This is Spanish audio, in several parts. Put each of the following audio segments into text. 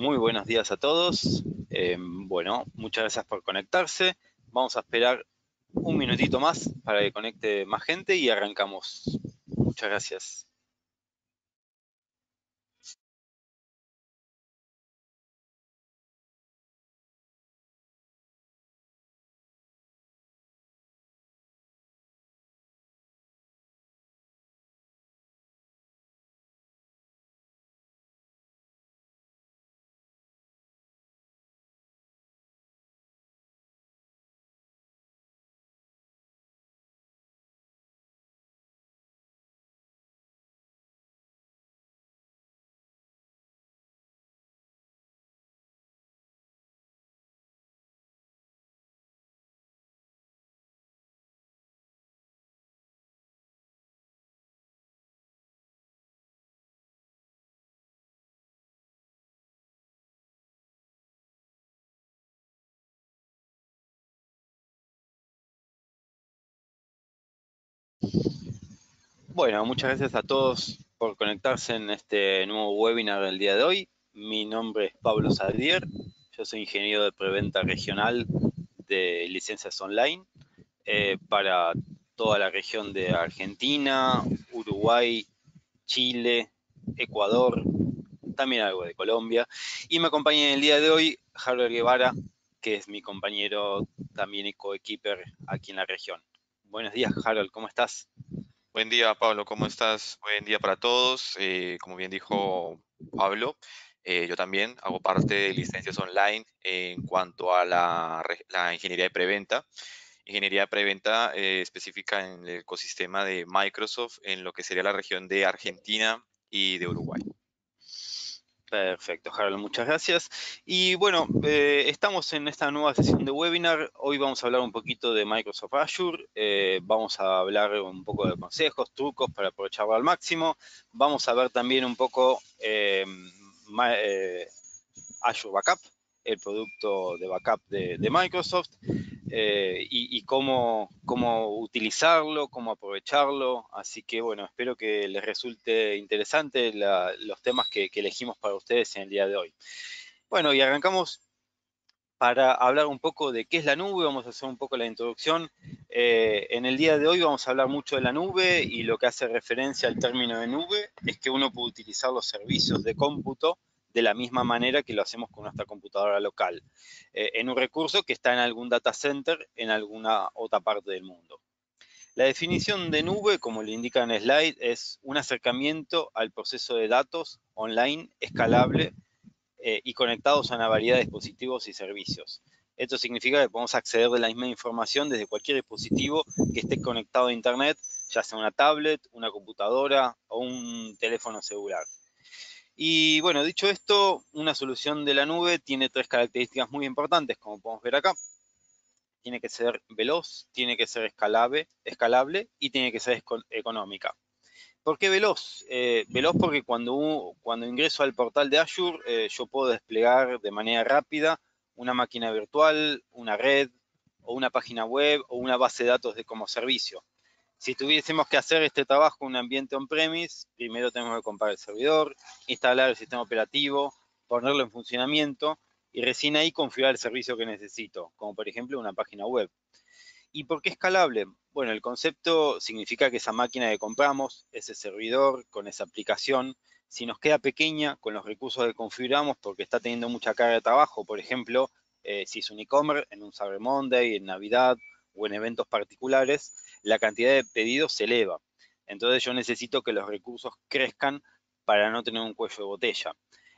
Muy buenos días a todos. Bueno, muchas gracias por conectarse. Vamos a esperar un minutito más para que conecte más gente y arrancamos. Muchas gracias. Bueno, muchas gracias a todos por conectarse en este nuevo webinar del día de hoy. Mi nombre es Pablo Saldier, yo soy ingeniero de preventa regional de Licencias Online para toda la región de Argentina, Uruguay, Chile, Ecuador, también algo de Colombia. Y me acompaña en el día de hoy Harold Guevara, que es mi compañero también y coequiper aquí en la región. Buenos días, Harold, ¿cómo estás? Buen día, Pablo, ¿cómo estás? Buen día para todos. Como bien dijo Pablo, yo también hago parte de Licencias Online en cuanto a la ingeniería de preventa. Ingeniería de preventa específica en el ecosistema de Microsoft en lo que sería la región de Argentina y de Uruguay. Perfecto, Harold, muchas gracias. Y bueno, estamos en esta nueva sesión de webinar. Hoy vamos a hablar un poquito de Microsoft Azure. Vamos a hablar un poco de consejos, trucos para aprovecharlo al máximo. Vamos a ver también un poco Azure Backup, el producto de backup de Microsoft, y cómo utilizarlo, cómo aprovecharlo. Así que, bueno, espero que les resulte interesante los temas que elegimos para ustedes en el día de hoy. Bueno, y arrancamos para hablar un poco de qué es la nube. Vamos a hacer un poco la introducción. En el día de hoy vamos a hablar mucho de la nube, y lo que hace referencia al término de nube es que uno puede utilizar los servicios de cómputo de la misma manera que lo hacemos con nuestra computadora local, en un recurso que está en algún data center en alguna otra parte del mundo. La definición de nube, como le indica en el slide, es un acercamiento al proceso de datos online, escalable y conectados a una variedad de dispositivos y servicios. Esto significa que podemos acceder de la misma información desde cualquier dispositivo que esté conectado a internet, ya sea una tablet, una computadora o un teléfono celular. Y bueno, dicho esto, una solución de la nube tiene tres características muy importantes, como podemos ver acá. Tiene que ser veloz, tiene que ser escalable y tiene que ser económica. ¿Por qué veloz? Veloz porque cuando ingreso al portal de Azure, yo puedo desplegar de manera rápida una máquina virtual, una red, o una página web, o una base de datos como servicio. Si tuviésemos que hacer este trabajo en un ambiente on-premise, primero tenemos que comprar el servidor, instalar el sistema operativo, ponerlo en funcionamiento y recién ahí configurar el servicio que necesito, como por ejemplo una página web. ¿Y por qué escalable? Bueno, el concepto significa que esa máquina que compramos, ese servidor con esa aplicación, si nos queda pequeña con los recursos que configuramos porque está teniendo mucha carga de trabajo, por ejemplo, si es un e-commerce, en un Cyber Monday, en Navidad o en eventos particulares, la cantidad de pedidos se eleva. Entonces yo necesito que los recursos crezcan para no tener un cuello de botella.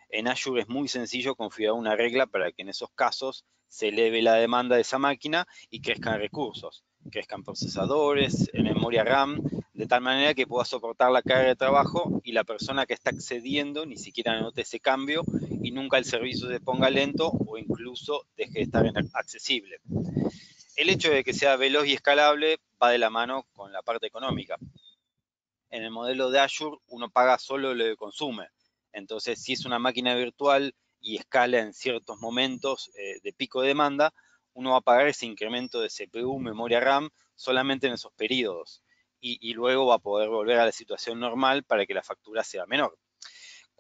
En Azure es muy sencillo configurar una regla para que en esos casos se eleve la demanda de esa máquina y crezcan recursos, crezcan procesadores, memoria RAM, de tal manera que pueda soportar la carga de trabajo y la persona que está accediendo ni siquiera note ese cambio y nunca el servicio se ponga lento o incluso deje de estar accesible. El hecho de que sea veloz y escalable va de la mano con la parte económica. En el modelo de Azure uno paga solo lo que consume. Entonces, si es una máquina virtual y escala en ciertos momentos de pico de demanda, uno va a pagar ese incremento de CPU, memoria RAM, solamente en esos periodos. Y luego va a poder volver a la situación normal para que la factura sea menor.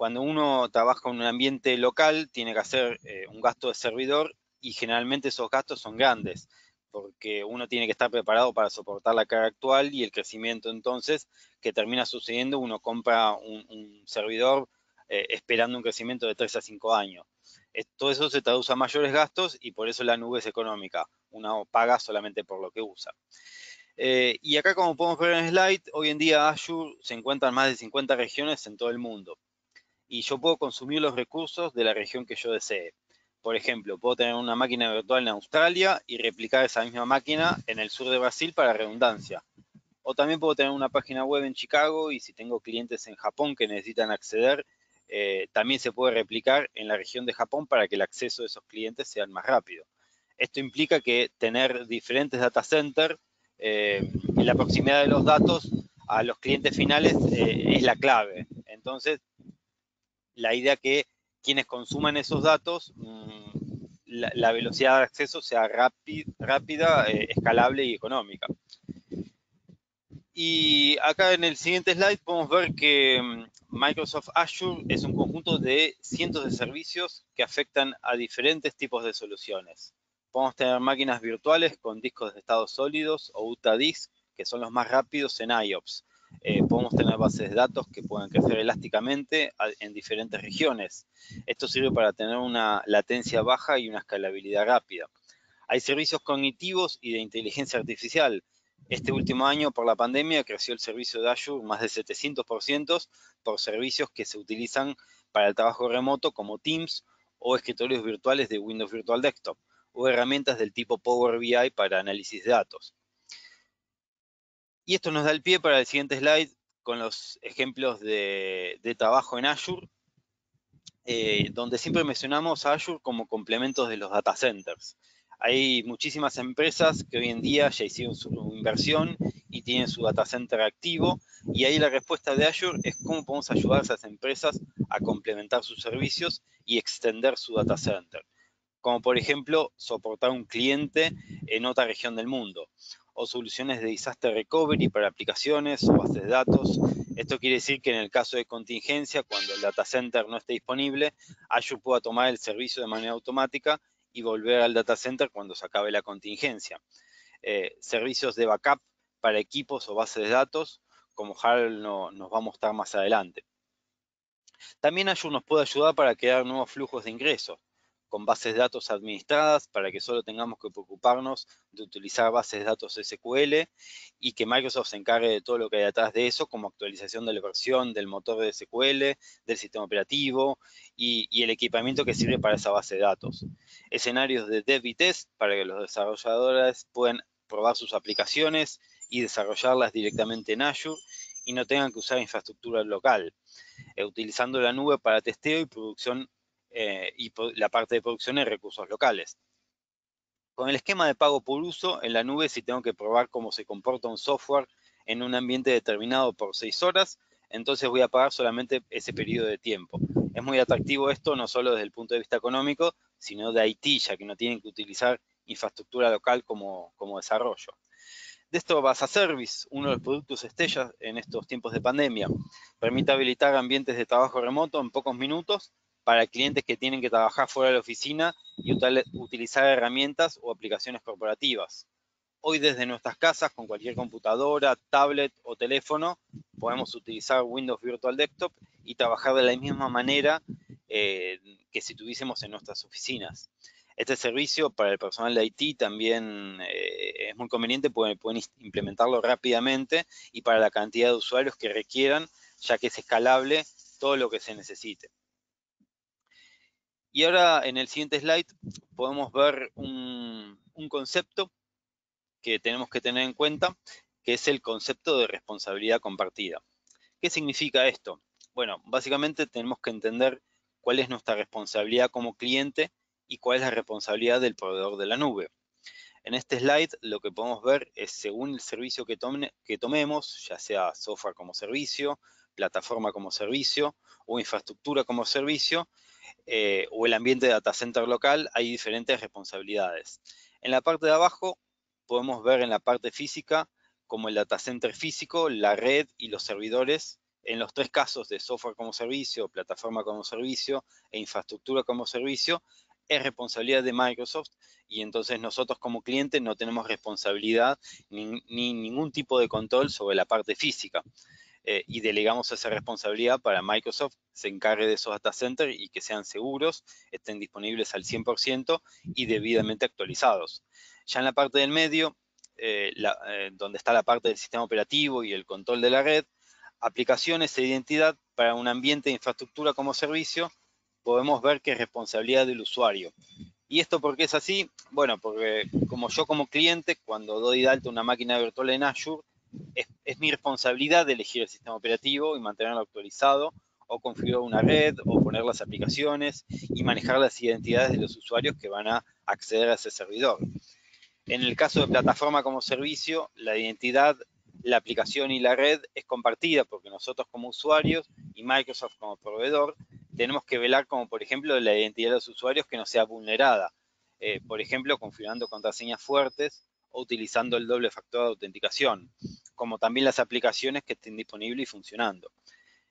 Cuando uno trabaja en un ambiente local, tiene que hacer un gasto de servidor y generalmente esos gastos son grandes, porque uno tiene que estar preparado para soportar la carga actual y el crecimiento entonces que termina sucediendo. Uno compra un servidor esperando un crecimiento de 3 a 5 años. Todo eso se traduce a mayores gastos y por eso la nube es económica. Uno paga solamente por lo que usa. Y acá, como podemos ver en el slide, hoy en día Azure se encuentra en más de 50 regiones en todo el mundo. Y yo puedo consumir los recursos de la región que yo desee. Por ejemplo, puedo tener una máquina virtual en Australia y replicar esa misma máquina en el sur de Brasil para redundancia. O también puedo tener una página web en Chicago y si tengo clientes en Japón que necesitan acceder, también se puede replicar en la región de Japón para que el acceso de esos clientes sea más rápido. Esto implica que tener diferentes data centers y la proximidad de los datos a los clientes finales es la clave. Entonces, la idea que quienes consuman esos datos, la velocidad de acceso sea rápida, escalable y económica. Y acá en el siguiente slide podemos ver que Microsoft Azure es un conjunto de cientos de servicios que afectan a diferentes tipos de soluciones. Podemos tener máquinas virtuales con discos de estado sólidos o UTADISC, que son los más rápidos en IOPS. Podemos tener bases de datos que pueden crecer elásticamente en diferentes regiones. Esto sirve para tener una latencia baja y una escalabilidad rápida. Hay servicios cognitivos y de inteligencia artificial. Este último año, por la pandemia, creció el servicio de Azure más de 700% por servicios que se utilizan para el trabajo remoto como Teams o escritorios virtuales de Windows Virtual Desktop o herramientas del tipo Power BI para análisis de datos. Y esto nos da el pie para el siguiente slide con los ejemplos de trabajo en Azure, donde siempre mencionamos a Azure como complementos de los data centers. Hay muchísimas empresas que hoy en día ya hicieron su inversión y tienen su data center activo, y ahí la respuesta de Azure es cómo podemos ayudar a esas empresas a complementar sus servicios y extender su data center. Como por ejemplo, soportar un cliente en otra región del mundo, o soluciones de disaster recovery para aplicaciones o bases de datos. Esto quiere decir que en el caso de contingencia, cuando el data center no esté disponible, Azure pueda tomar el servicio de manera automática y volver al data center cuando se acabe la contingencia. Servicios de backup para equipos o bases de datos, como Harold nos va a mostrar más adelante. También Azure nos puede ayudar para crear nuevos flujos de ingresos, con bases de datos administradas para que solo tengamos que preocuparnos de utilizar bases de datos SQL y que Microsoft se encargue de todo lo que hay detrás de eso, como actualización de la versión, del motor de SQL, del sistema operativo y el equipamiento que sirve para esa base de datos. Escenarios de dev y test para que los desarrolladores puedan probar sus aplicaciones y desarrollarlas directamente en Azure y no tengan que usar infraestructura local, utilizando la nube para testeo y producción la parte de producción en recursos locales. Con el esquema de pago por uso en la nube, si tengo que probar cómo se comporta un software en un ambiente determinado por 6 horas, entonces voy a pagar solamente ese periodo de tiempo. Es muy atractivo esto, no solo desde el punto de vista económico, sino de IT, ya que no tienen que utilizar infraestructura local como desarrollo. De esto va a Service, uno de los productos estrellas en estos tiempos de pandemia. Permite habilitar ambientes de trabajo remoto en pocos minutos, para clientes que tienen que trabajar fuera de la oficina y utilizar herramientas o aplicaciones corporativas. Hoy desde nuestras casas, con cualquier computadora, tablet o teléfono, podemos utilizar Windows Virtual Desktop y trabajar de la misma manera que si tuviésemos en nuestras oficinas. Este servicio para el personal de IT también es muy conveniente, pueden implementarlo rápidamente y para la cantidad de usuarios que requieran, ya que es escalable todo lo que se necesite. Y ahora en el siguiente slide podemos ver un concepto que tenemos que tener en cuenta, que es el concepto de responsabilidad compartida. ¿Qué significa esto? Bueno, básicamente tenemos que entender cuál es nuestra responsabilidad como cliente y cuál es la responsabilidad del proveedor de la nube. En este slide lo que podemos ver es según el servicio que tomemos, ya sea software como servicio, plataforma como servicio o infraestructura como servicio, o el ambiente de data center local, hay diferentes responsabilidades. En la parte de abajo podemos ver en la parte física como el data center físico, la red y los servidores en los tres casos de software como servicio, plataforma como servicio e infraestructura como servicio, es responsabilidad de Microsoft, y entonces nosotros como clientes no tenemos responsabilidad ni ningún tipo de control sobre la parte física. Y delegamos esa responsabilidad para Microsoft se encargue de esos data centers y que sean seguros, estén disponibles al 100% y debidamente actualizados. Ya en la parte del medio, donde está la parte del sistema operativo y el control de la red, aplicaciones e identidad para un ambiente de infraestructura como servicio, podemos ver que es responsabilidad del usuario. ¿Y esto por qué es así? Bueno, porque como yo como cliente, cuando doy de alta una máquina virtual en Azure, es mi responsabilidad de elegir el sistema operativo y mantenerlo actualizado, o configurar una red, o poner las aplicaciones y manejar las identidades de los usuarios que van a acceder a ese servidor. En el caso de plataforma como servicio, la identidad, la aplicación y la red es compartida porque nosotros como usuarios y Microsoft como proveedor tenemos que velar como, por ejemplo, la identidad de los usuarios que no sea vulnerada. Por ejemplo, configurando contraseñas fuertes, o utilizando el doble factor de autenticación, como también las aplicaciones que estén disponibles y funcionando.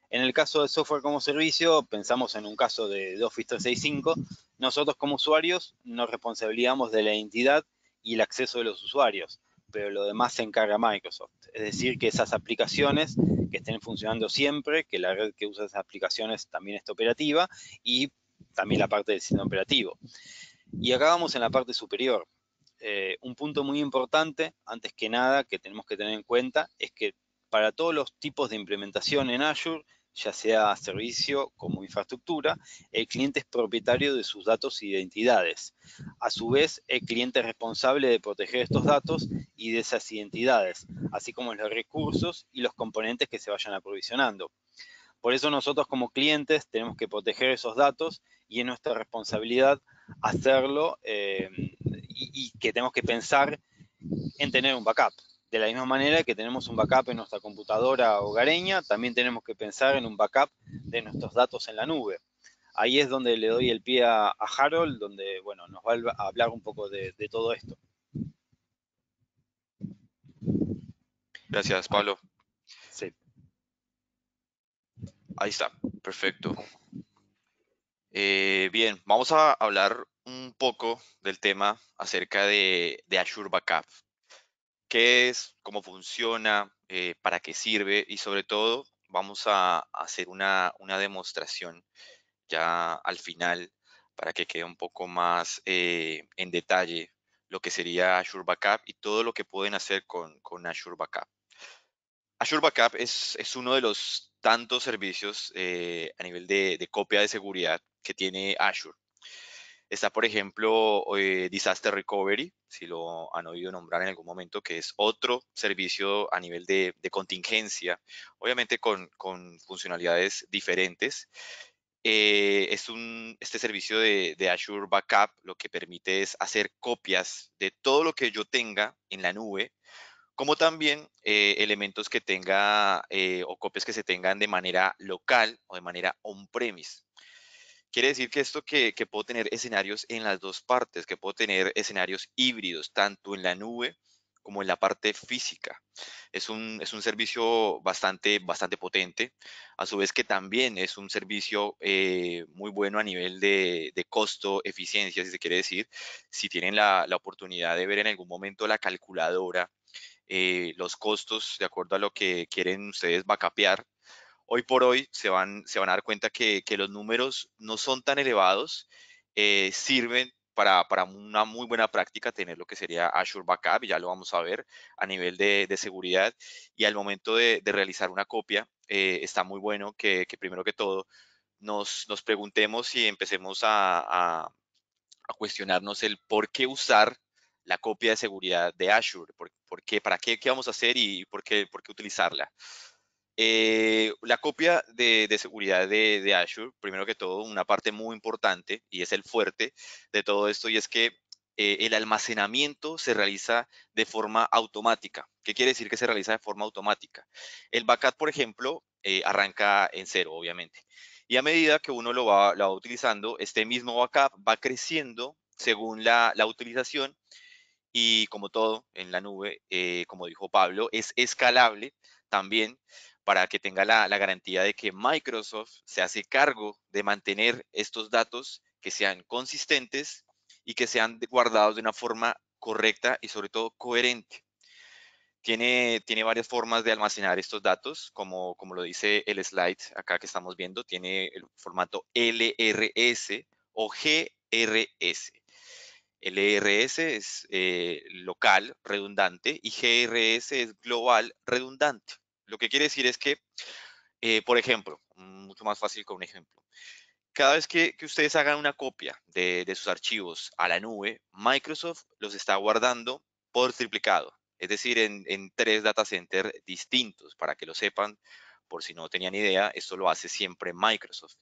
En el caso de software como servicio, pensamos en un caso de Office 365, nosotros como usuarios nos responsabilizamos de la identidad y el acceso de los usuarios, pero lo demás se encarga Microsoft. Es decir, que esas aplicaciones que estén funcionando siempre, que la red que usa esas aplicaciones también esté operativa, y también la parte del sistema operativo. Y acá vamos en la parte superior. Un punto muy importante, antes que nada, que tenemos que tener en cuenta, es que para todos los tipos de implementación en Azure, ya sea servicio como infraestructura, el cliente es propietario de sus datos e identidades. A su vez, el cliente es responsable de proteger estos datos y de esas identidades, así como los recursos y los componentes que se vayan aprovisionando. Por eso nosotros como clientes tenemos que proteger esos datos y es nuestra responsabilidad hacerlo y que tenemos que pensar en tener un backup. De la misma manera que tenemos un backup en nuestra computadora hogareña, también tenemos que pensar en un backup de nuestros datos en la nube. Ahí es donde le doy el pie a Harold, donde bueno, nos va a hablar un poco de todo esto. Gracias, Pablo. Sí. Ahí está, perfecto. Bien, vamos a hablar un poco del tema acerca de Azure Backup. ¿Qué es? ¿Cómo funciona? ¿Para qué sirve? Y sobre todo, vamos a hacer una demostración ya al final para que quede un poco más en detalle lo que sería Azure Backup y todo lo que pueden hacer con Azure Backup. Azure Backup es uno de los tantos servicios a nivel de copia de seguridad que tiene Azure. Está, por ejemplo, Disaster Recovery, si lo han oído nombrar en algún momento, que es otro servicio a nivel de contingencia, obviamente con funcionalidades diferentes. Este servicio de Azure Backup lo que permite es hacer copias de todo lo que yo tenga en la nube, como también elementos que tenga o copias que se tengan de manera local o de manera on-premise. Quiere decir que esto que puedo tener escenarios en las dos partes, que puedo tener escenarios híbridos, tanto en la nube como en la parte física. Es un servicio bastante potente, a su vez que también es un servicio muy bueno a nivel de costo, eficiencia, si se quiere decir. Si tienen la oportunidad de ver en algún momento la calculadora, los costos de acuerdo a lo que quieren ustedes backupear, hoy por hoy se van a dar cuenta que los números no son tan elevados, sirven para una muy buena práctica tener lo que sería Azure Backup, y ya lo vamos a ver a nivel de seguridad. Y al momento de realizar una copia, está muy bueno que primero que todo nos preguntemos y empecemos a cuestionarnos el por qué usar la copia de seguridad de Azure, para qué vamos a hacer y por qué utilizarla. La copia de seguridad de Azure, primero que todo, una parte muy importante y es el fuerte de todo esto, y es que el almacenamiento se realiza de forma automática. ¿Qué quiere decir que se realiza de forma automática? El backup, por ejemplo, arranca en cero, obviamente. Y a medida que uno lo va utilizando, este mismo backup va creciendo según la utilización. Y como todo en la nube, como dijo Pablo, es escalable también, para que tenga la garantía de que Microsoft se hace cargo de mantener estos datos que sean consistentes y que sean guardados de una forma correcta y sobre todo coherente. Tiene varias formas de almacenar estos datos, como lo dice el slide acá que estamos viendo. Tiene el formato LRS o GRS. LRS es local, redundante, y GRS es global, redundante. Lo que quiere decir es que, por ejemplo, mucho más fácil con un ejemplo. Cada vez que ustedes hagan una copia de sus archivos a la nube, Microsoft los está guardando por triplicado. Es decir, en 3 data centers distintos, para que lo sepan, por si no tenían idea, esto lo hace siempre Microsoft.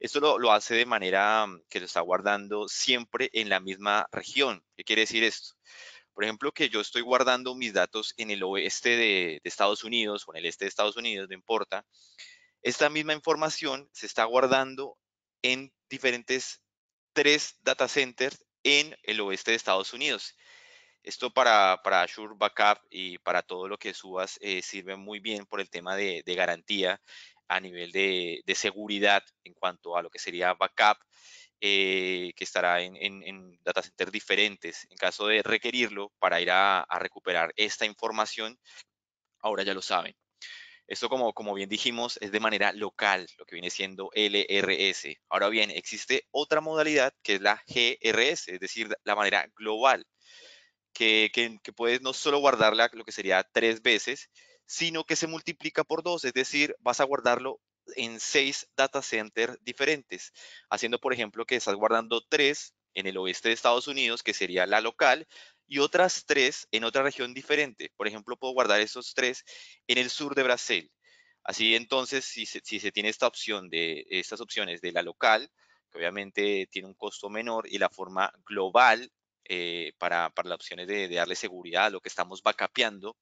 Esto lo hace de manera que lo está guardando siempre en la misma región. ¿Qué quiere decir esto? Por ejemplo, que yo estoy guardando mis datos en el oeste de Estados Unidos o en el este de Estados Unidos, no importa. Esta misma información se está guardando en diferentes 3 data centers en el oeste de Estados Unidos. Esto para Azure Backup y para todo lo que subas sirve muy bien por el tema de garantía a nivel de seguridad en cuanto a lo que sería backup, que estará en data centers diferentes. En caso de requerirlo para ir a recuperar esta información, ahora ya lo saben. Esto, como bien dijimos, es de manera local, lo que viene siendo LRS. Ahora bien, existe otra modalidad que es la GRS, es decir, la manera global. Que puedes no solo guardarla lo que sería 3 veces, sino que se multiplica por 2, es decir, vas a guardarlo en 6 data centers diferentes, haciendo, por ejemplo, que estás guardando 3 en el oeste de Estados Unidos, que sería la local, y otras 3 en otra región diferente. Por ejemplo, puedo guardar esos 3 en el sur de Brasil. Así entonces, si se tiene esta opción estas opciones de la local, que obviamente tiene un costo menor, y la forma global, para las opciones de darle seguridad a lo que estamos backupeando,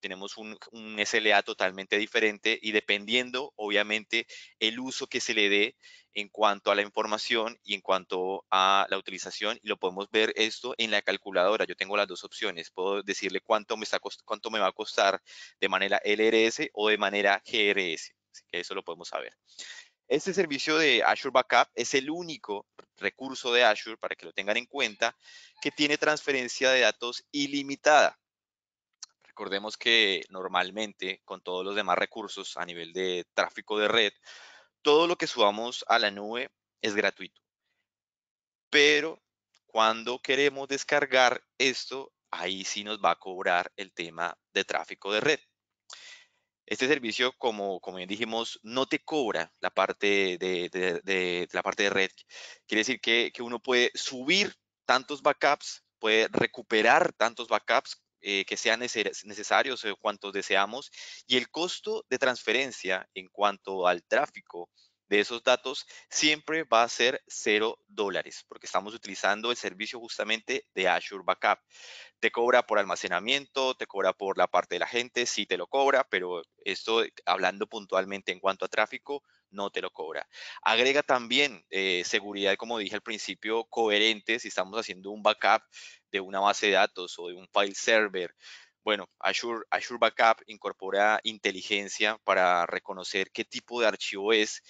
tenemos un SLA totalmente diferente y dependiendo, obviamente, el uso que se le dé en cuanto a la información y en cuanto a la utilización. Y lo podemos ver esto en la calculadora. Yo tengo las dos opciones. Puedo decirle cuánto me va a costar de manera LRS o de manera GRS. Así que eso lo podemos saber. Este servicio de Azure Backup es el único recurso de Azure, para que lo tengan en cuenta, que tiene transferencia de datos ilimitada. Recordemos que normalmente con todos los demás recursos a nivel de tráfico de red, todo lo que subamos a la nube es gratuito. Pero cuando queremos descargar esto, ahí sí nos va a cobrar el tema de tráfico de red. Este servicio, como bien dijimos, no te cobra la parte de la parte de red. Quiere decir que uno puede subir tantos backups, puede recuperar tantos backups que sean necesarios o cuantos deseamos. Y el costo de transferencia en cuanto al tráfico de esos datos siempre va a ser $0, porque estamos utilizando el servicio justamente de Azure Backup. Te cobra por almacenamiento, te cobra por la parte de la gente, sí te lo cobra, pero esto, hablando puntualmente en cuanto a tráfico, no te lo cobra. Agrega también seguridad, como dije al principio, coherente. Si estamos haciendo un backup de una base de datos o de un file server, bueno, Azure Backup incorpora inteligencia para reconocer qué tipo de archivo es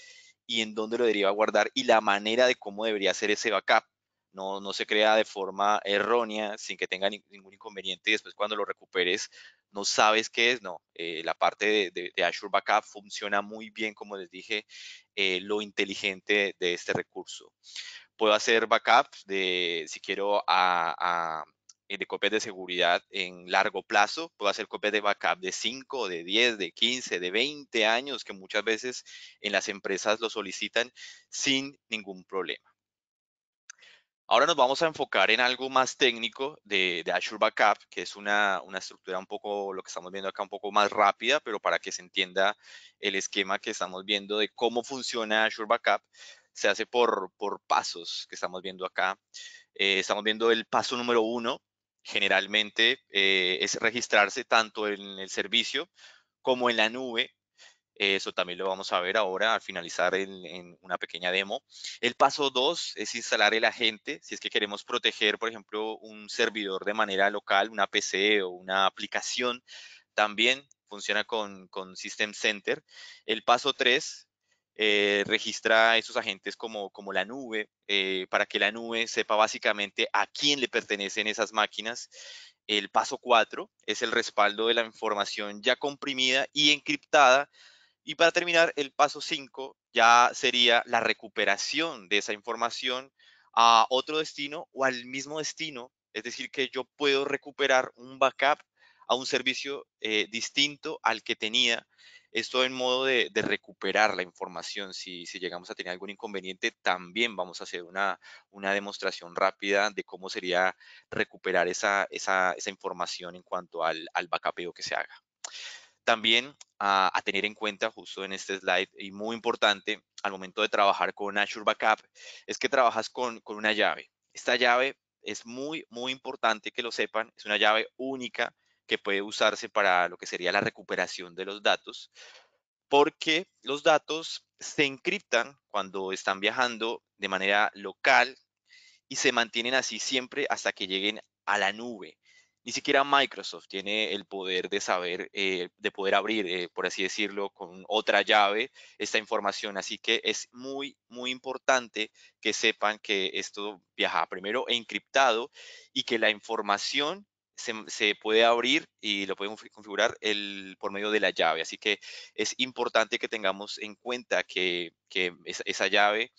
y en dónde lo debería guardar y la manera de cómo debería hacer ese backup. No se crea de forma errónea, sin que tenga ningún inconveniente, y después cuando lo recuperes no sabes qué es. No, la parte de Azure Backup funciona muy bien, como les dije, lo inteligente de este recurso. Puedo hacer backups si quiero, de copias de seguridad en largo plazo. Puedo hacer copias de backup de 5, de 10, de 15, de 20 años, que muchas veces en las empresas lo solicitan sin ningún problema. Ahora nos vamos a enfocar en algo más técnico de Azure Backup, que es una estructura un poco, lo que estamos viendo acá, un poco más rápida, pero para que se entienda el esquema que estamos viendo de cómo funciona Azure Backup. Se hace por pasos que estamos viendo acá. Estamos viendo el paso número 1. Generalmente es registrarse tanto en el servicio como en la nube. Eso también lo vamos a ver ahora al finalizar en una pequeña demo. El paso 2 es instalar el agente. Si es que queremos proteger, por ejemplo, un servidor de manera local, una PC o una aplicación, también funciona con System Center. El paso 3 registra esos agentes como la nube, para que la nube sepa básicamente a quién le pertenecen esas máquinas. El paso 4 es el respaldo de la información ya comprimida y encriptada. Y para terminar, el paso 5 ya sería la recuperación de esa información a otro destino o al mismo destino. Es decir, que yo puedo recuperar un backup a un servicio distinto al que tenía. Esto en modo de recuperar la información. Si llegamos a tener algún inconveniente, también vamos a hacer una demostración rápida de cómo sería recuperar esa información en cuanto al backupeo que se haga. También a tener en cuenta justo en este slide, y muy importante al momento de trabajar con Azure Backup, es que trabajas con una llave. Esta llave es muy importante que lo sepan. Es una llave única que puede usarse para lo que sería la recuperación de los datos, porque los datos se encriptan cuando están viajando de manera local y se mantienen así siempre hasta que lleguen a la nube. Ni siquiera Microsoft tiene el poder de saber, de poder abrir, por así decirlo, con otra llave esta información. Así que es muy importante que sepan que esto viaja primero encriptado y que la información se puede abrir y lo pueden configurar por medio de la llave. Así que es importante que tengamos en cuenta que esa llave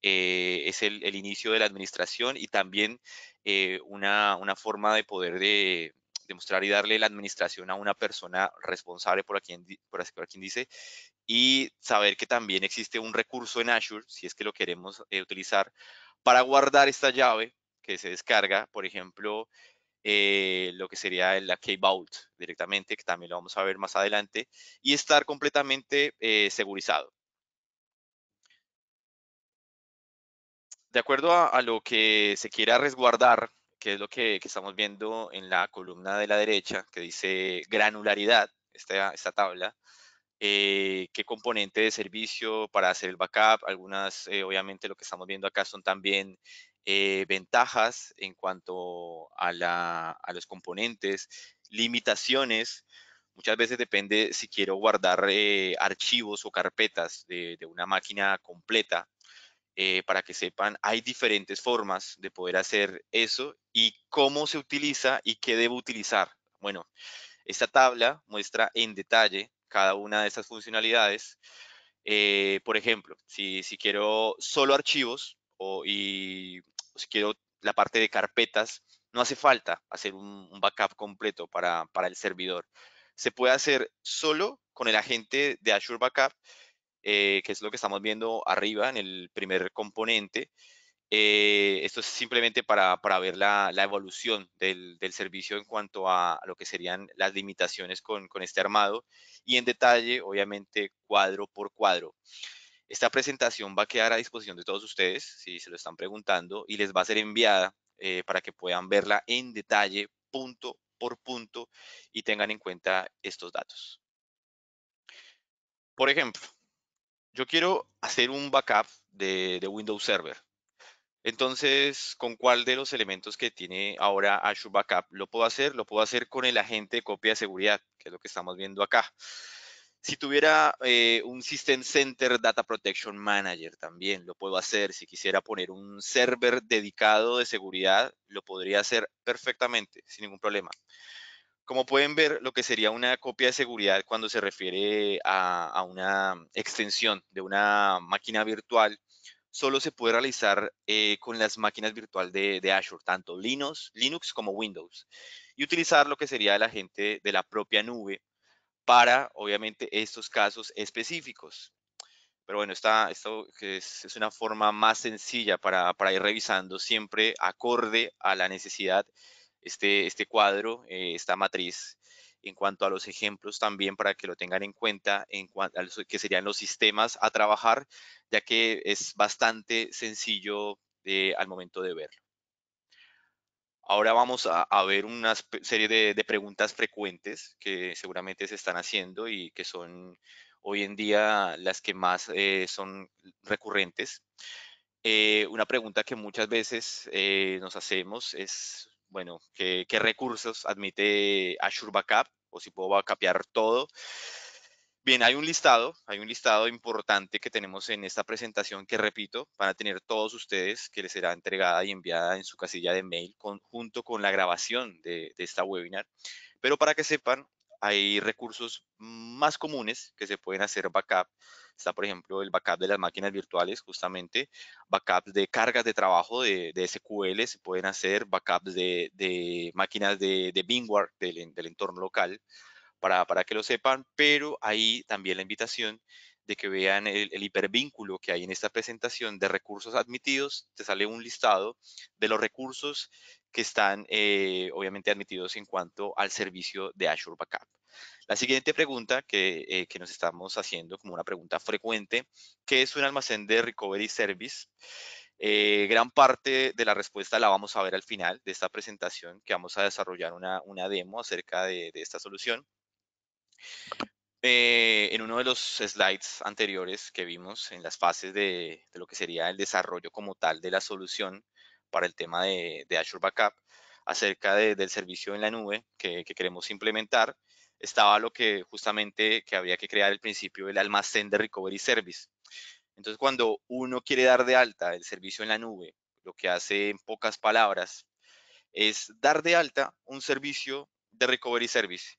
es el inicio de la administración y también una forma de poder demostrar y darle la administración a una persona responsable, por quien dice, y saber que también existe un recurso en Azure, si es que lo queremos utilizar, para guardar esta llave que se descarga, por ejemplo, lo que sería la Key Vault directamente, que también lo vamos a ver más adelante, y estar completamente segurizado. De acuerdo a lo que se quiera resguardar, que es lo que estamos viendo en la columna de la derecha, que dice granularidad, esta tabla, qué componente de servicio para hacer el backup, algunas, obviamente, lo que estamos viendo acá son también ventajas en cuanto a los componentes, limitaciones. Muchas veces depende si quiero guardar archivos o carpetas de una máquina completa. Para que sepan, hay diferentes formas de poder hacer eso y cómo se utiliza y qué debo utilizar. Bueno, esta tabla muestra en detalle cada una de estas funcionalidades. Por ejemplo, si quiero solo archivos o si quiero la parte de carpetas, no hace falta hacer un backup completo para el servidor. Se puede hacer solo con el agente de Azure Backup, que es lo que estamos viendo arriba en el primer componente. Esto es simplemente para ver la evolución del servicio en cuanto a lo que serían las limitaciones con este armado y en detalle, obviamente, cuadro por cuadro. Esta presentación va a quedar a disposición de todos ustedes, si se lo están preguntando, y les va a ser enviada para que puedan verla en detalle, punto por punto, y tengan en cuenta estos datos. Por ejemplo, yo quiero hacer un backup de Windows Server. Entonces, ¿con cuál de los elementos que tiene ahora Azure Backup lo puedo hacer? Lo puedo hacer con el agente de copia de seguridad, que es lo que estamos viendo acá. Si tuviera un System Center Data Protection Manager, también lo puedo hacer. Si quisiera poner un server dedicado de seguridad, lo podría hacer perfectamente, sin ningún problema. Como pueden ver, lo que sería una copia de seguridad cuando se refiere a una extensión de una máquina virtual, solo se puede realizar con las máquinas virtuales de Azure, tanto Linux como Windows, y utilizar lo que sería el agente de la propia nube para, obviamente, estos casos específicos. Pero bueno, esto es una forma más sencilla para ir revisando siempre acorde a la necesidad este cuadro, esta matriz, en cuanto a los ejemplos también para que lo tengan en cuenta, en cuanto a que serían los sistemas a trabajar, ya que es bastante sencillo al momento de verlo. Ahora vamos a ver una serie de preguntas frecuentes que seguramente se están haciendo y que son hoy en día las que más son recurrentes. Una pregunta que muchas veces nos hacemos es, bueno, ¿qué recursos admite Azure Backup? o si puedo backupear todo. Bien, hay un listado importante que tenemos en esta presentación que, repito, van a tener todos ustedes, que les será entregada y enviada en su casilla de mail junto con la grabación de esta webinar. Pero para que sepan, hay recursos más comunes que se pueden hacer backup. Está, por ejemplo, el backup de las máquinas virtuales, justamente. Backups de cargas de trabajo de SQL se pueden hacer. Backups de máquinas de VMware del entorno local. Para que lo sepan, pero ahí también la invitación de que vean el hipervínculo que hay en esta presentación de recursos admitidos. Te sale un listado de los recursos que están obviamente admitidos en cuanto al servicio de Azure Backup. La siguiente pregunta que nos estamos haciendo como una pregunta frecuente, ¿qué es un almacén de Recovery Service? Gran parte de la respuesta la vamos a ver al final de esta presentación, que vamos a desarrollar una demo acerca de esta solución. En uno de los slides anteriores que vimos en las fases de lo que sería el desarrollo como tal de la solución para el tema de Azure Backup, acerca del servicio en la nube que queremos implementar, estaba lo que justamente que había que crear al principio, el almacén de Recovery Service. Entonces, cuando uno quiere dar de alta el servicio en la nube, lo que hace en pocas palabras es dar de alta un servicio de Recovery Service.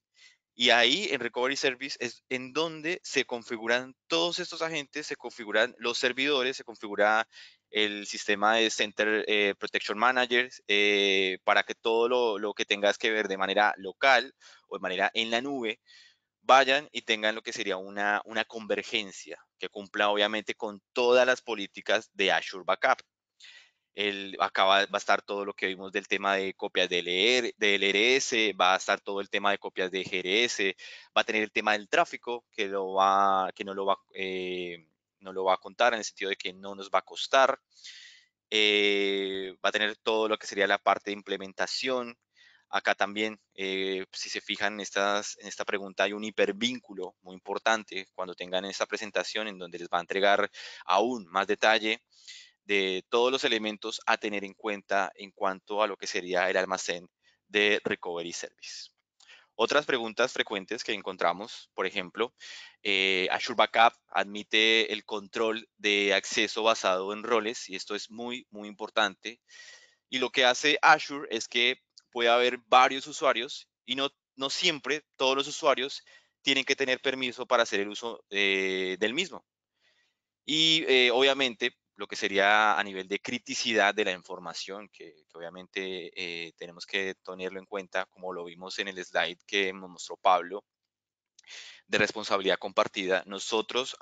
Y ahí en Recovery Service es en donde se configuran todos estos agentes, se configuran los servidores, se configura el sistema de Center Protection Manager para que todo lo que tengas que ver de manera local o de manera en la nube vayan y tengan lo que sería una convergencia que cumpla obviamente con todas las políticas de Azure Backup. Acá va a estar todo lo que vimos del tema de copias de LRS, va a estar todo el tema de copias de GRS, va a tener el tema del tráfico que no lo va a contar en el sentido de que no nos va a costar, va a tener todo lo que sería la parte de implementación. Acá también, si se fijan en esta pregunta, hay un hipervínculo muy importante cuando tengan esta presentación en donde les va a entregar aún más detalle de todos los elementos a tener en cuenta en cuanto a lo que sería el almacén de Recovery Service. Otras preguntas frecuentes que encontramos, por ejemplo, Azure Backup admite el control de acceso basado en roles, y esto es muy, muy importante. Y lo que hace Azure es que puede haber varios usuarios y no siempre todos los usuarios tienen que tener permiso para hacer el uso del mismo. Y obviamente, lo que sería a nivel de criticidad de la información, que obviamente tenemos que tenerlo en cuenta, como lo vimos en el slide que nos mostró Pablo, de responsabilidad compartida. Nosotros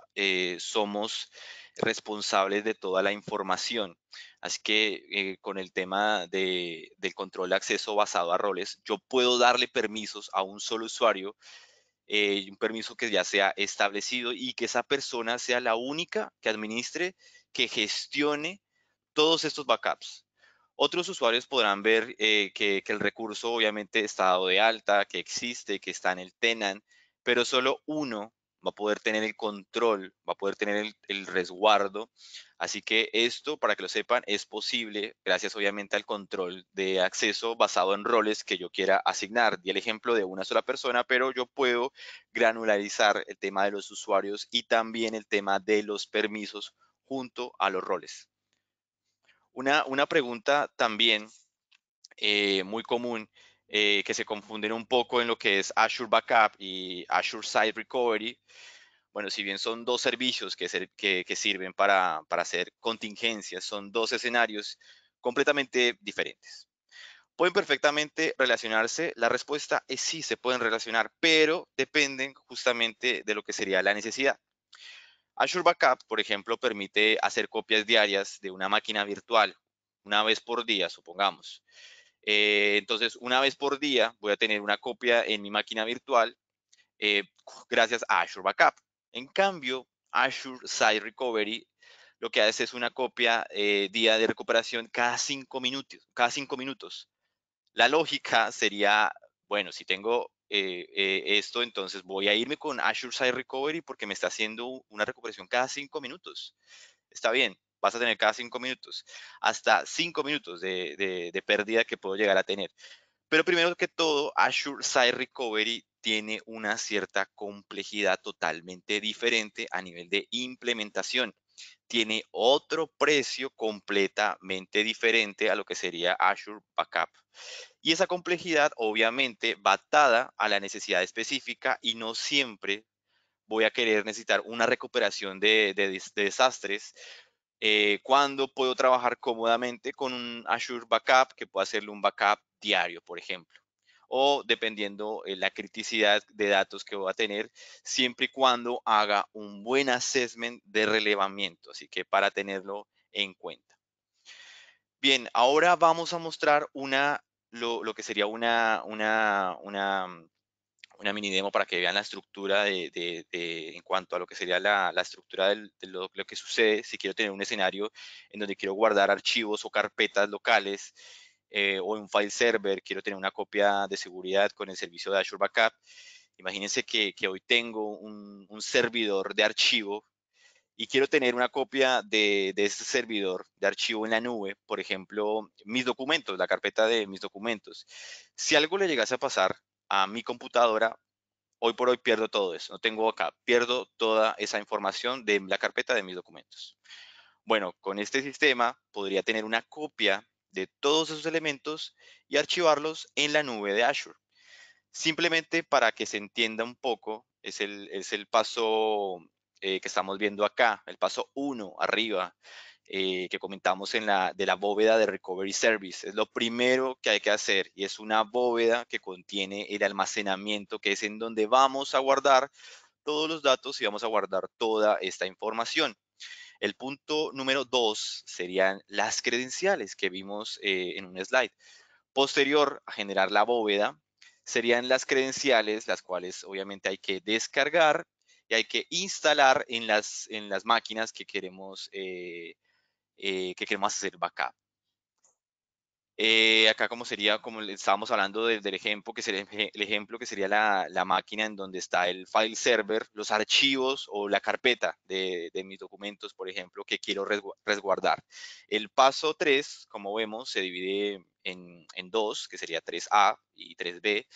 somos responsables de toda la información. Así que con el tema del control de acceso basado a roles, yo puedo darle permisos a un solo usuario, un permiso que ya sea establecido y que esa persona sea la única que administre, que gestione todos estos backups. Otros usuarios podrán ver que el recurso obviamente está dado de alta, que existe, que está en el tenant, pero solo uno va a poder tener el control, va a poder tener el resguardo. Así que esto, para que lo sepan, es posible gracias obviamente al control de acceso basado en roles que yo quiera asignar. Di el ejemplo de una sola persona, pero yo puedo granularizar el tema de los usuarios y también el tema de los permisos junto a los roles. Una pregunta también muy común que se confunden un poco en lo que es Azure Backup y Azure Site Recovery. Bueno, si bien son dos servicios que sirven para hacer contingencias, son dos escenarios completamente diferentes. ¿Pueden perfectamente relacionarse? La respuesta es sí, se pueden relacionar, pero dependen justamente de lo que sería la necesidad. Azure Backup, por ejemplo, permite hacer copias diarias de una máquina virtual, una vez por día, supongamos. Entonces, una vez por día voy a tener una copia en mi máquina virtual gracias a Azure Backup. En cambio, Azure Site Recovery lo que hace es una copia día de recuperación cada 5 minutos. La lógica sería, bueno, si tengo esto, entonces voy a irme con Azure Site Recovery porque me está haciendo una recuperación cada 5 minutos. Está bien, vas a tener cada 5 minutos, hasta 5 minutos de pérdida que puedo llegar a tener. Pero primero que todo, Azure Site Recovery tiene una cierta complejidad totalmente diferente a nivel de implementación. Tiene otro precio completamente diferente a lo que sería Azure Backup. Y esa complejidad obviamente va atada a la necesidad específica y no siempre voy a querer necesitar una recuperación de desastres. Cuando puedo trabajar cómodamente con un Azure Backup, que puedo hacerle un backup diario, por ejemplo. O dependiendo la criticidad de datos que voy a tener, siempre y cuando haga un buen assessment de relevamiento. Así que para tenerlo en cuenta. Bien, ahora vamos a mostrar lo que sería una mini demo para que vean la estructura en cuanto a lo que sería la estructura de lo que sucede si quiero tener un escenario en donde quiero guardar archivos o carpetas locales. O en un file server, quiero tener una copia de seguridad con el servicio de Azure Backup. Imagínense que hoy tengo un servidor de archivo y quiero tener una copia de este servidor de archivo en la nube, por ejemplo, mis documentos, la carpeta de mis documentos. Si algo le llegase a pasar a mi computadora, hoy por hoy pierdo todo eso, no tengo acá, pierdo toda esa información de la carpeta de mis documentos. Bueno, con este sistema podría tener una copia de todos esos elementos y archivarlos en la nube de Azure. Simplemente para que se entienda un poco, es el paso que estamos viendo acá, el paso 1 arriba, que comentamos de la bóveda de Recovery Service. Es lo primero que hay que hacer y es una bóveda que contiene el almacenamiento, que es en donde vamos a guardar todos los datos y vamos a guardar toda esta información. El punto número 2 serían las credenciales que vimos en un slide. Posterior a generar la bóveda serían las credenciales, las cuales obviamente hay que descargar y hay que instalar en las máquinas que queremos hacer backup. Acá como estábamos hablando del ejemplo, que sería la máquina en donde está el file server, los archivos o la carpeta de mis documentos, por ejemplo, que quiero resguardar. El paso 3, como vemos, se divide en dos, que sería 3A y 3B.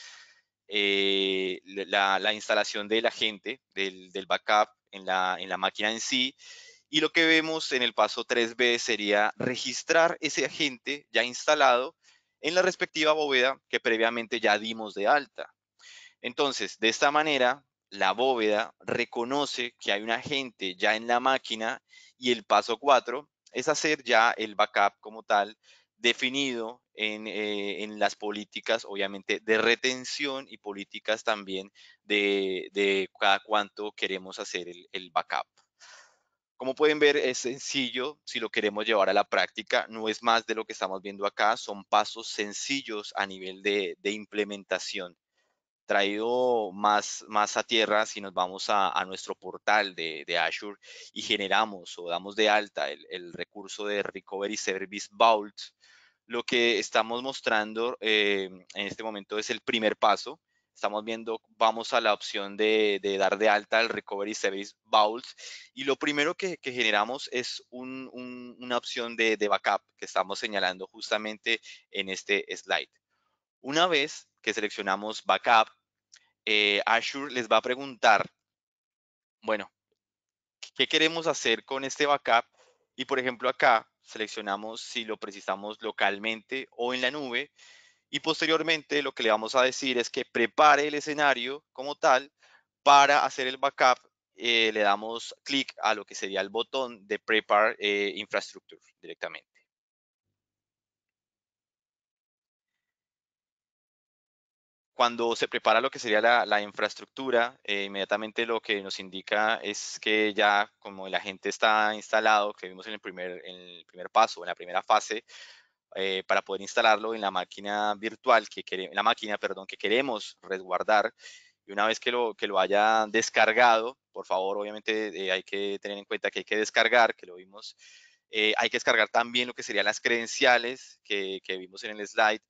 La instalación del agente, del backup en la máquina en sí. Y lo que vemos en el paso 3B sería registrar ese agente ya instalado en la respectiva bóveda que previamente ya dimos de alta. Entonces, de esta manera, la bóveda reconoce que hay un agente ya en la máquina y el paso 4 es hacer ya el backup como tal definido en las políticas, obviamente, de retención y políticas también de cada cuánto queremos hacer el backup. Como pueden ver, es sencillo si lo queremos llevar a la práctica. No es más de lo que estamos viendo acá. Son pasos sencillos a nivel de implementación. Traído más a tierra, si nos vamos a nuestro portal de Azure y generamos o damos de alta el recurso de Recovery Services Vault, lo que estamos mostrando en este momento es el primer paso. Estamos viendo, vamos a la opción de dar de alta el Recovery Service Vault y lo primero que generamos es una opción de backup que estamos señalando justamente en este slide. Una vez que seleccionamos backup, Azure les va a preguntar, bueno, ¿qué queremos hacer con este backup? Y por ejemplo acá seleccionamos si lo precisamos localmente o en la nube. Y posteriormente lo que le vamos a decir es que prepare el escenario como tal para hacer el backup. Le damos clic a lo que sería el botón de Prepare Infrastructure directamente. Cuando se prepara lo que sería la infraestructura, inmediatamente lo que nos indica es que ya como el agente está instalado, que vimos en el primer paso, en la primera fase, para poder instalarlo en la máquina virtual, que queremos resguardar. Y una vez que lo haya descargado, por favor, obviamente hay que tener en cuenta que hay que descargar, que lo vimos. Hay que descargar también lo que serían las credenciales que vimos en el slide,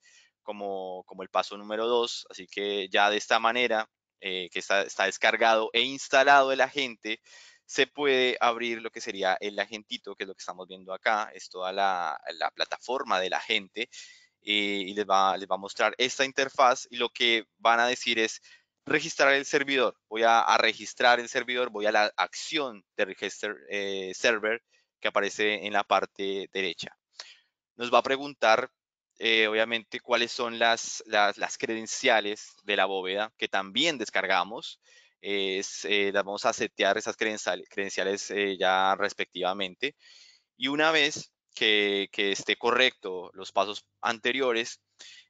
como el paso número 2. Así que ya de esta manera, que está descargado e instalado el agente, se puede abrir lo que sería el agentito, que es lo que estamos viendo acá, es toda la plataforma del agente y les va a mostrar esta interfaz, y lo que van a decir es registrar el servidor. Voy a registrar el servidor, voy a la acción de Register Server que aparece en la parte derecha. Nos va a preguntar, obviamente, cuáles son las credenciales de la bóveda que también descargamos. Las vamos a setear esas credenciales ya respectivamente. Y una vez que esté correcto los pasos anteriores,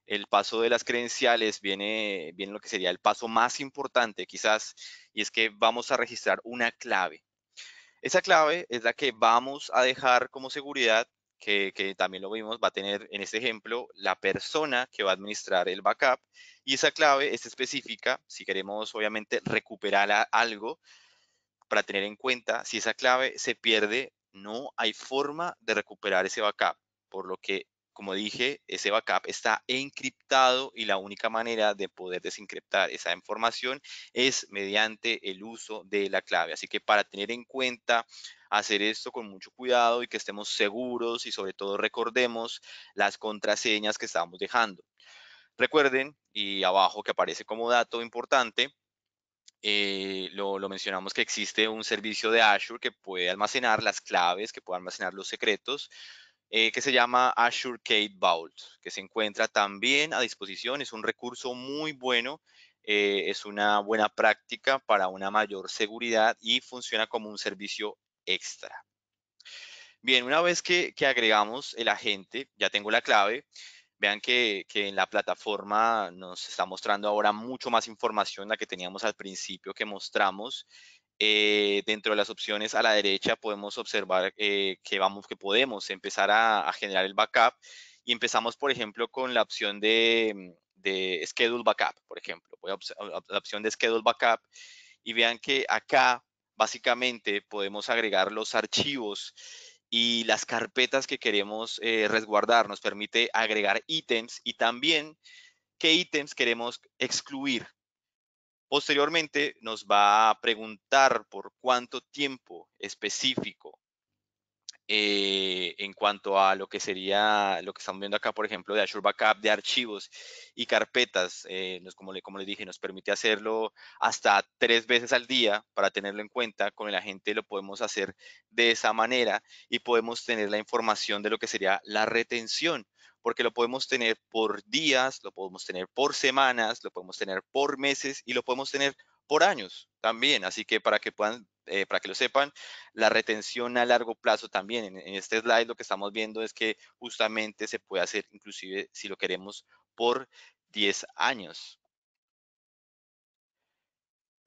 el paso de las credenciales viene lo que sería el paso más importante quizás, y es que vamos a registrar una clave. Esa clave es la que vamos a dejar como seguridad, que también lo vimos, va a tener en este ejemplo la persona que va a administrar el backup, y esa clave es específica. Si queremos obviamente recuperar algo, para tener en cuenta, si esa clave se pierde, no hay forma de recuperar ese backup, por lo que, como dije, ese backup está encriptado, y la única manera de poder desencriptar esa información es mediante el uso de la clave. Así que para tener en cuenta, hacer esto con mucho cuidado y que estemos seguros, y sobre todo recordemos las contraseñas que estamos dejando. Recuerden, y abajo que aparece como dato importante, lo mencionamos, que existe un servicio de Azure que puede almacenar las claves, que puede almacenar los secretos, que se llama Azure Key Vault, que se encuentra también a disposición. Es un recurso muy bueno, es una buena práctica para una mayor seguridad y funciona como un servicio extra. Bien, una vez que agregamos el agente, ya tengo la clave. Vean que en la plataforma nos está mostrando ahora mucho más información, la que teníamos al principio que mostramos. Dentro de las opciones a la derecha podemos observar que podemos empezar a generar el backup, y empezamos, por ejemplo, con la opción de Schedule Backup, por ejemplo. Voy a la opción de Schedule Backup y vean que acá básicamente podemos agregar los archivos y las carpetas que queremos resguardar. Nos permite agregar ítems y también qué ítems queremos excluir. Posteriormente nos va a preguntar por cuánto tiempo específico, en cuanto a lo que sería lo que estamos viendo acá, por ejemplo, de Azure Backup, de archivos y carpetas. Como les dije, nos permite hacerlo hasta 3 veces al día. Para tenerlo en cuenta, con el agente lo podemos hacer de esa manera, y podemos tener la información de lo que sería la retención, porque lo podemos tener por días, lo podemos tener por semanas, lo podemos tener por meses y lo podemos tener por años también. Así que para que puedan, para que lo sepan, la retención a largo plazo también. En este slide lo que estamos viendo es que justamente se puede hacer, inclusive si lo queremos, por 10 años.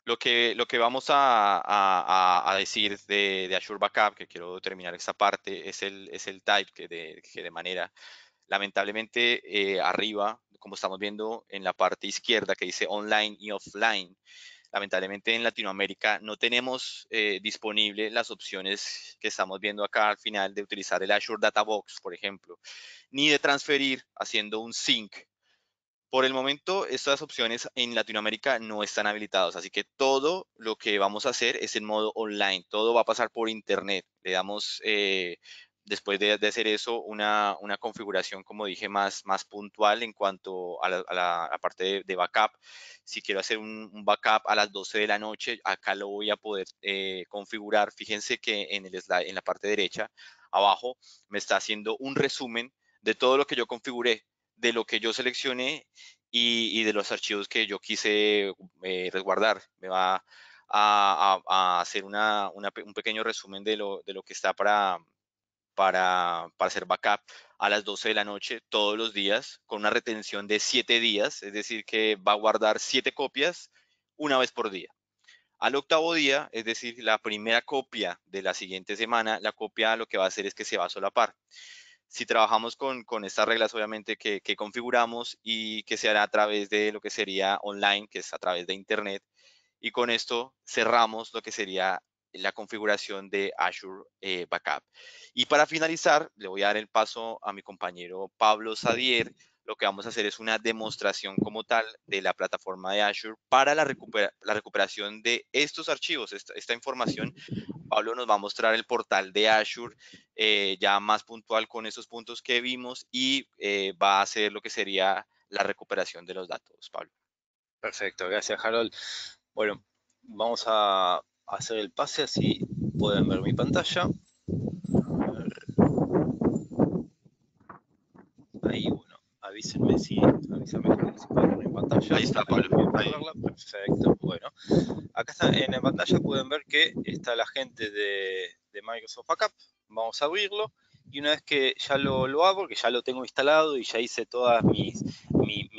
Lo que vamos a decir de Azure Backup, que quiero terminar esta parte, es el type que de manera... Lamentablemente, arriba, como estamos viendo en la parte izquierda, que dice online y offline, lamentablemente en Latinoamérica no tenemos disponible las opciones que estamos viendo acá al final, de utilizar el Azure Data Box, por ejemplo, ni de transferir haciendo un sync. Por el momento, estas opciones en Latinoamérica no están habilitadas, así que todo lo que vamos a hacer es en modo online. Todo va a pasar por internet. Le damos... Después de hacer eso, una configuración, como dije, más puntual en cuanto a la parte de backup. Si quiero hacer un backup a las 12 de la noche, acá lo voy a poder configurar. Fíjense que en el slide, en la parte derecha, abajo, me está haciendo un resumen de todo lo que yo configuré, de lo que yo seleccioné y de los archivos que yo quise resguardar. Me va a hacer un pequeño resumen de lo que está para hacer backup a las 12 de la noche todos los días, con una retención de 7 días, es decir, que va a guardar 7 copias una vez por día. Al 8º día, es decir, la primera copia de la siguiente semana, la copia lo que va a hacer es que se va a solapar. Si trabajamos con estas reglas, obviamente, que configuramos y que se hará a través de lo que sería online, que es a través de internet, y con esto cerramos lo que sería la configuración de Azure Backup. Y para finalizar, le voy a dar el paso a mi compañero Pablo Saldier, lo que vamos a hacer es una demostración como tal de la plataforma de Azure para la recuperación de estos archivos, esta información. Pablo nos va a mostrar el portal de Azure ya más puntual con esos puntos que vimos y va a hacer lo que sería la recuperación de los datos, Pablo. Perfecto, gracias Harold. Bueno, vamos a hacer el pase, así pueden ver mi pantalla. Ahí, bueno, avísenme si pueden ver en pantalla. Ahí está, Pablo. Ahí. Perfecto, bueno. Acá está, en la pantalla pueden ver que está la gente de Microsoft Backup. Vamos a abrirlo. Y una vez que ya lo abro, que ya lo tengo instalado y ya hice toda mi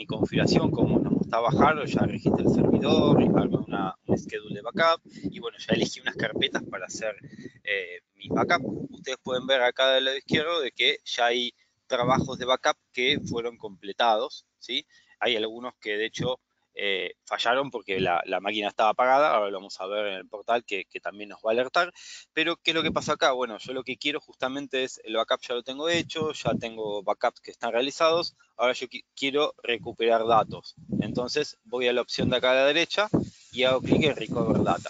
configuración, como nos mostraba Harold, ya registré el servidor, armé un schedule de backup y bueno, ya elegí unas carpetas para hacer mis backups. Ustedes pueden ver acá del lado izquierdo de que ya hay trabajos de backup que fueron completados, ¿sí? Hay algunos que de hecho fallaron porque la máquina estaba apagada. Ahora lo vamos a ver en el portal que también nos va a alertar. Pero ¿qué es lo que pasa acá? Bueno, yo lo que quiero justamente es, el backup ya lo tengo hecho, ya tengo backups que están realizados. Ahora yo quiero recuperar datos. Entonces voy a la opción de acá a la derecha y hago clic en Recover Data.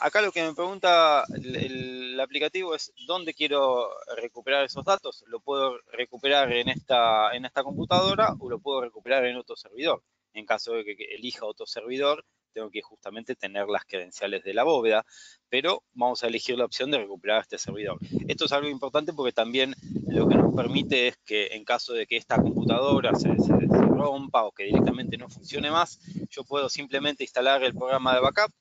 Acá lo que me pregunta el aplicativo es ¿dónde quiero recuperar esos datos? ¿Lo puedo recuperar en esta computadora o lo puedo recuperar en otro servidor? En caso de que elija otro servidor, tengo que justamente tener las credenciales de la bóveda, pero vamos a elegir la opción de recuperar este servidor. Esto es algo importante porque también lo que nos permite es que en caso de que esta computadora se rompa o que directamente no funcione más, yo puedo simplemente instalar el programa de backup.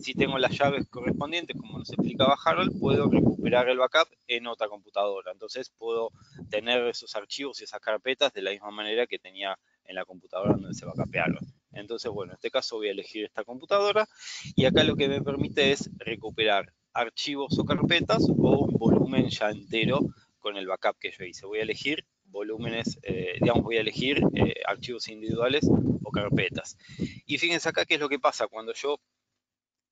Si tengo las llaves correspondientes, como nos explicaba Harold, puedo recuperar el backup en otra computadora. Entonces puedo tener esos archivos y esas carpetas de la misma manera que tenía en la computadora donde se va a backupearon. Entonces, bueno, en este caso voy a elegir esta computadora y acá lo que me permite es recuperar archivos o carpetas o un volumen ya entero con el backup que yo hice. Voy a elegir volúmenes, voy a elegir archivos individuales o carpetas. Y fíjense acá qué es lo que pasa cuando yo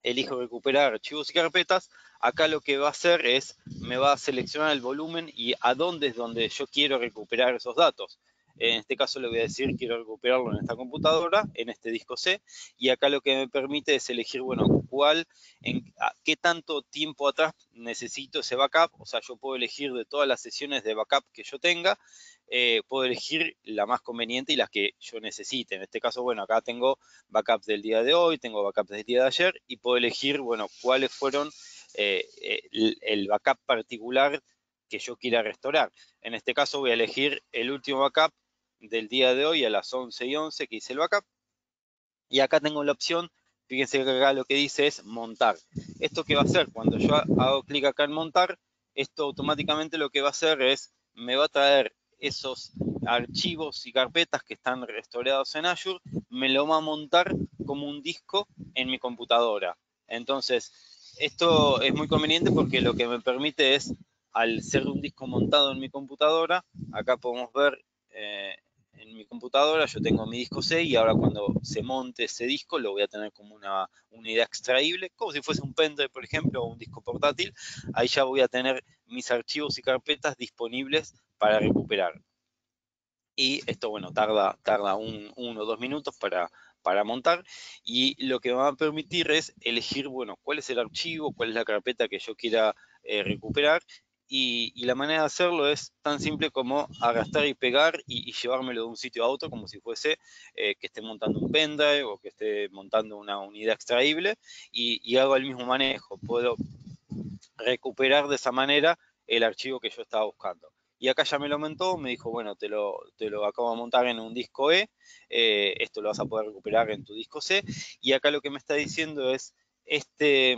elijo recuperar archivos y carpetas. Acá lo que va a hacer es, me va a seleccionar el volumen y a dónde es donde yo quiero recuperar esos datos. En este caso le voy a decir quiero recuperarlo en esta computadora, en este disco C, y acá lo que me permite es elegir, bueno, qué tanto tiempo atrás necesito ese backup. O sea, yo puedo elegir de todas las sesiones de backup que yo tenga, puedo elegir la más conveniente y las que yo necesite. En este caso, bueno, acá tengo backups del día de hoy, tengo backups del día de ayer, y puedo elegir, bueno, cuáles fueron el backup particular que yo quiera restaurar. En este caso voy a elegir el último backup del día de hoy a las 11:11 que hice el backup. Y acá tengo la opción, fíjense que acá lo que dice es montar. ¿Esto qué va a hacer? Cuando yo hago clic acá en montar, esto automáticamente lo que va a hacer es, me va a traer esos archivos y carpetas que están restaurados en Azure, me lo va a montar como un disco en mi computadora. Entonces, esto es muy conveniente porque lo que me permite es, al ser un disco montado en mi computadora, acá podemos ver en mi computadora, yo tengo mi disco C y ahora cuando se monte ese disco lo voy a tener como una unidad extraíble, como si fuese un pendrive, por ejemplo, o un disco portátil. Ahí ya voy a tener mis archivos y carpetas disponibles para recuperar. Y esto, bueno, tarda 1 o 2 minutos para montar, y lo que me va a permitir es elegir, bueno, cuál es el archivo, cuál es la carpeta que yo quiera recuperar. Y la manera de hacerlo es tan simple como arrastrar y pegar y llevármelo de un sitio a otro, como si fuese que esté montando un pendrive o que esté montando una unidad extraíble, y hago el mismo manejo. Puedo recuperar de esa manera el archivo que yo estaba buscando. Y acá ya me lo montó, me dijo, bueno, te lo acabo de montar en un disco E, esto lo vas a poder recuperar en tu disco C, y acá lo que me está diciendo es este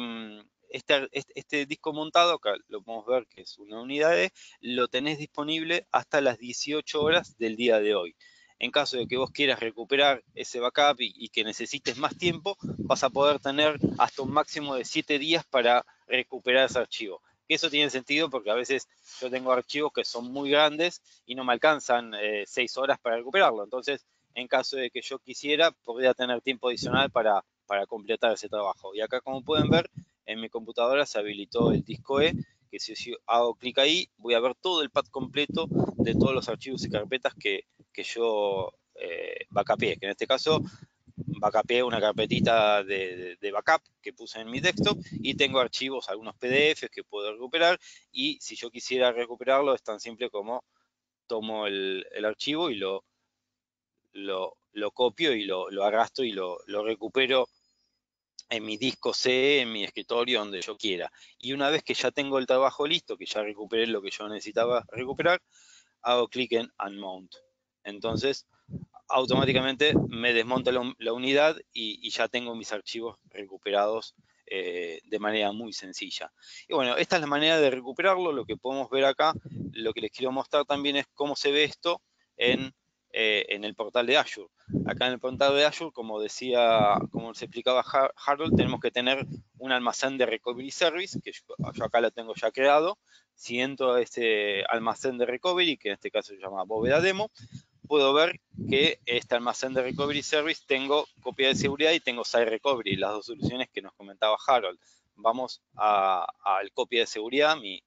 disco montado, acá lo podemos ver que es una unidad D, lo tenés disponible hasta las 18 horas del día de hoy. En caso de que vos quieras recuperar ese backup y que necesites más tiempo, vas a poder tener hasta un máximo de 7 días para recuperar ese archivo. Eso tiene sentido porque a veces yo tengo archivos que son muy grandes y no me alcanzan 6 horas para recuperarlo. Entonces, en caso de que yo quisiera, podría tener tiempo adicional para completar ese trabajo. Y acá, como pueden ver, en mi computadora se habilitó el disco E, que si yo hago clic ahí, voy a ver todo el pad completo de todos los archivos y carpetas que, que yo backupé, que en este caso backupé una carpetita de backup que puse en mi desktop y tengo archivos, algunos PDFs que puedo recuperar, y si yo quisiera recuperarlo es tan simple como tomo el archivo y lo copio y lo arrastro y lo recupero en mi disco C, en mi escritorio, donde yo quiera. Y una vez que ya tengo el trabajo listo, que ya recuperé lo que yo necesitaba recuperar, hago clic en Unmount. Entonces, automáticamente me desmonta la unidad y ya tengo mis archivos recuperados de manera muy sencilla. Y bueno, esta es la manera de recuperarlo, lo que podemos ver acá. Lo que les quiero mostrar también es cómo se ve esto en el portal de Azure. Acá en el portal de Azure, como se explicaba Harold, tenemos que tener un almacén de Recovery Service, que yo acá lo tengo ya creado. Si entro a este almacén de Recovery, que en este caso se llama bóveda demo, puedo ver que este almacén de Recovery Service tengo copia de seguridad y tengo Site Recovery, las dos soluciones que nos comentaba Harold. Vamos al copia de seguridad, mi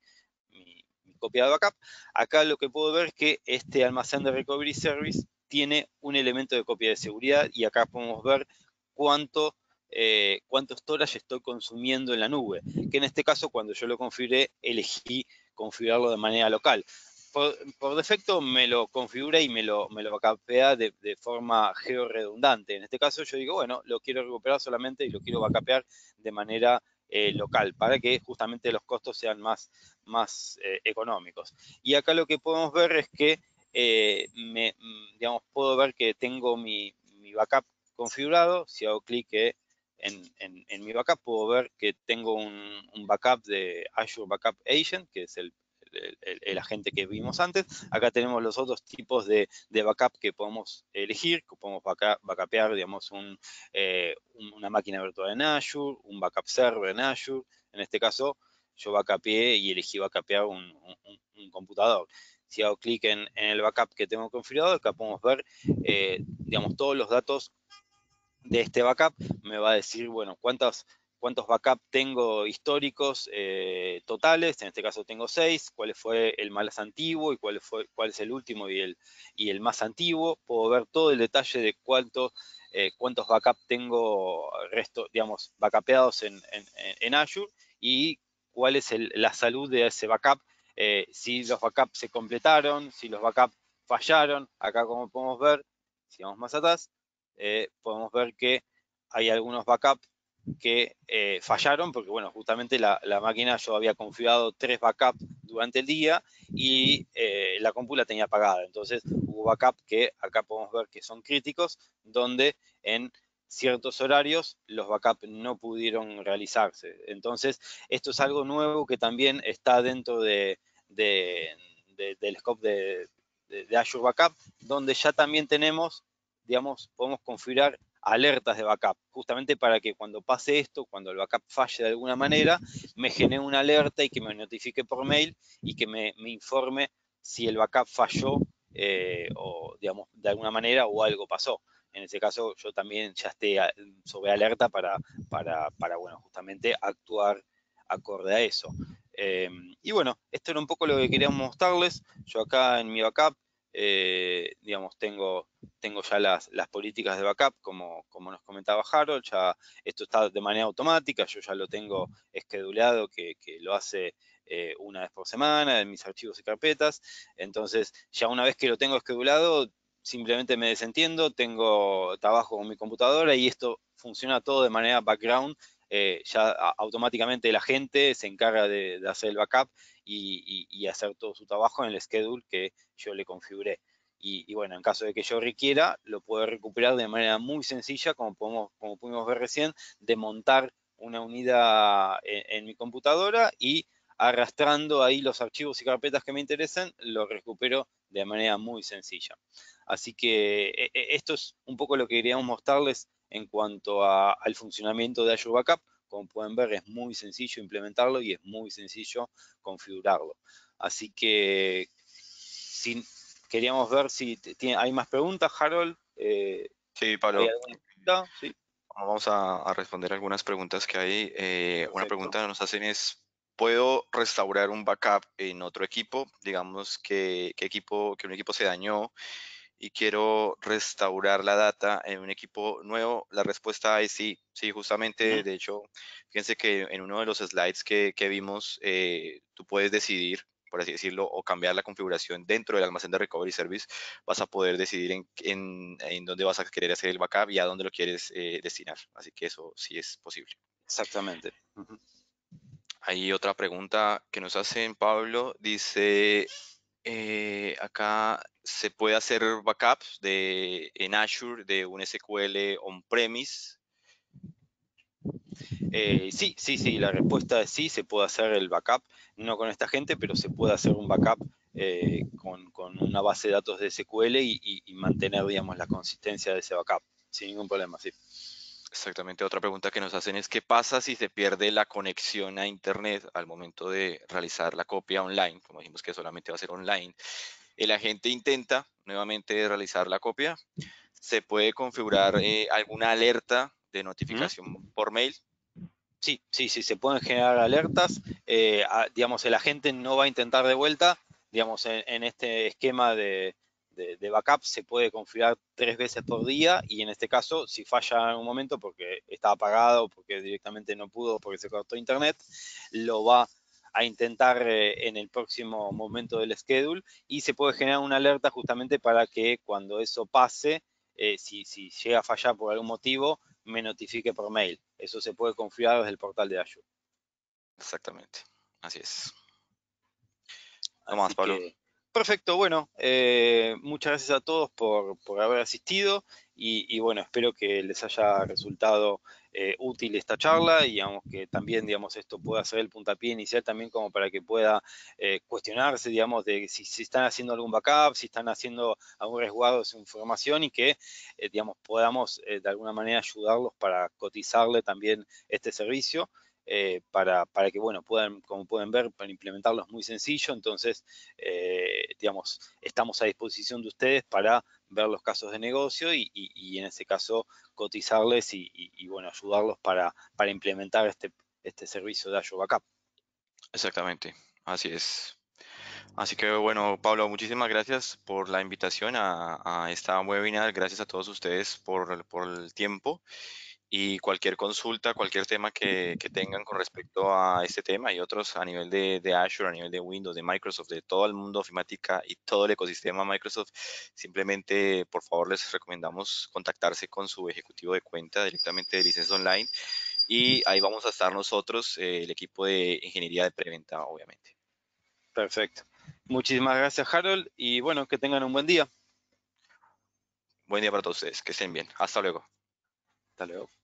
copia de backup. Acá lo que puedo ver es que este almacén de Recovery Service tiene un elemento de copia de seguridad, y acá podemos ver cuánto storage estoy consumiendo en la nube, que en este caso, cuando yo lo configuré, elegí configurarlo de manera local. Por defecto me lo configura y me lo backupea de forma georredundante. En este caso yo digo, bueno, lo quiero recuperar solamente y lo quiero backupear de manera local, para que justamente los costos sean más económicos. Y acá lo que podemos ver es que, puedo ver que tengo mi backup configurado. Si hago clic en mi backup, puedo ver que tengo un backup de Azure Backup Agent, que es el agente que vimos antes. Acá tenemos los otros tipos de backup que podemos elegir, que podemos backupear, digamos, una máquina virtual en Azure, un backup server en Azure. En este caso, yo backupeé y elegí backupear un computador. Si hago clic en el backup que tengo configurado, acá podemos ver, digamos, todos los datos de este backup. Me va a decir, bueno, cuántos backups tengo históricos totales. En este caso tengo 6, cuál fue el más antiguo y cuál es el último y el más antiguo. Puedo ver todo el detalle de cuántos backups tengo, digamos, backupeados en Azure, y cuál es la salud de ese backup, si los backups se completaron, si los backups fallaron. Acá, como podemos ver, si vamos más atrás, podemos ver que hay algunos backups que fallaron, porque bueno, justamente la máquina, yo había configurado 3 backups durante el día y la compu la tenía apagada. Entonces hubo backups que acá podemos ver que son críticos, donde en ciertos horarios los backups no pudieron realizarse. Entonces esto es algo nuevo que también está dentro del scope de Azure Backup, donde ya también tenemos, digamos, podemos configurar alertas de backup, justamente para que cuando pase esto, cuando el backup falle de alguna manera, me genere una alerta y que me notifique por mail y que me informe si el backup falló o, digamos, de alguna manera, o algo pasó. En ese caso, yo también ya esté sobre alerta para bueno, justamente actuar acorde a eso. Y bueno, esto era un poco lo que queríamos mostrarles. Yo acá en mi backup, digamos, tengo ya las políticas de backup, como nos comentaba Harold. Ya esto está de manera automática, yo ya lo tengo esquedulado, que lo hace una vez por semana en mis archivos y carpetas. Entonces, ya una vez que lo tengo esquedulado, simplemente me desentiendo, trabajo con mi computadora y esto funciona todo de manera background. Ya automáticamente la gente se encarga de hacer el backup y hacer todo su trabajo en el schedule que yo le configuré. Y bueno, en caso de que yo requiera, lo puedo recuperar de manera muy sencilla, como pudimos ver recién, de montar una unidad en mi computadora y arrastrando ahí los archivos y carpetas que me interesen, lo recupero de manera muy sencilla. Así que esto es un poco lo que queríamos mostrarles en cuanto al funcionamiento de Azure Backup. Como pueden ver, es muy sencillo implementarlo y es muy sencillo configurarlo. Así que queríamos ver si hay más preguntas, Harold. Sí, Pablo. ¿Sí? Vamos a responder algunas preguntas que hay. Una pregunta que nos hacen es, ¿puedo restaurar un backup en otro equipo? Digamos que un equipo se dañó y quiero restaurar la data en un equipo nuevo, la respuesta es sí. Sí, justamente, de hecho, fíjense que en uno de los slides que vimos, tú puedes decidir, por así decirlo, o cambiar la configuración dentro del almacén de Recovery Service. Vas a poder decidir en dónde vas a querer hacer el backup y a dónde lo quieres destinar. Así que eso sí es posible. Exactamente. Hay otra pregunta que nos hacen, Pablo. Dice... acá se puede hacer backups en Azure de un SQL on-premise. Sí, la respuesta es sí, se puede hacer el backup, no con esta gente, pero se puede hacer un backup con una base de datos de SQL y mantener, digamos, la consistencia de ese backup, sin ningún problema, sí. Exactamente, otra pregunta que nos hacen es ¿qué pasa si se pierde la conexión a internet al momento de realizar la copia online? Como dijimos que solamente va a ser online, el agente intenta nuevamente realizar la copia. ¿Se puede configurar alguna alerta de notificación por mail? Sí, se pueden generar alertas. Digamos, el agente no va a intentar de vuelta. Digamos, en este esquema de backup se puede configurar 3 veces por día, y en este caso, si falla en algún momento porque está apagado, porque directamente no pudo, porque se cortó internet, lo va a intentar en el próximo momento del schedule, y se puede generar una alerta justamente para que cuando eso pase, si llega a fallar por algún motivo, me notifique por mail. Eso se puede configurar desde el portal de Azure. Exactamente, así es. No más, Pablo. Perfecto, bueno, muchas gracias a todos por haber asistido y bueno, espero que les haya resultado útil esta charla y que también, digamos, esto pueda ser el puntapié inicial también como para que pueda cuestionarse, digamos, de si están haciendo algún backup, si están haciendo algún resguardo de su información y que, digamos, podamos de alguna manera ayudarlos para cotizarle también este servicio. Para que, bueno, puedan, como pueden ver, para implementarlo es muy sencillo. Entonces, digamos, estamos a disposición de ustedes para ver los casos de negocio y en ese caso cotizarles y bueno, ayudarlos para implementar este servicio de Azure Backup. Exactamente, así es. Así que, bueno, Pablo, muchísimas gracias por la invitación a esta webinar. Gracias a todos ustedes por el tiempo. Y cualquier consulta, cualquier tema que tengan con respecto a este tema y otros a nivel de Azure, a nivel de Windows, de Microsoft, de todo el mundo ofimática y todo el ecosistema Microsoft, simplemente, por favor, les recomendamos contactarse con su ejecutivo de cuenta directamente de Licencias Online. Y ahí vamos a estar nosotros, el equipo de ingeniería de preventa, obviamente. Perfecto. Muchísimas gracias, Harold. Y bueno, que tengan un buen día. Buen día para todos ustedes. Que estén bien. Hasta luego. Hasta luego.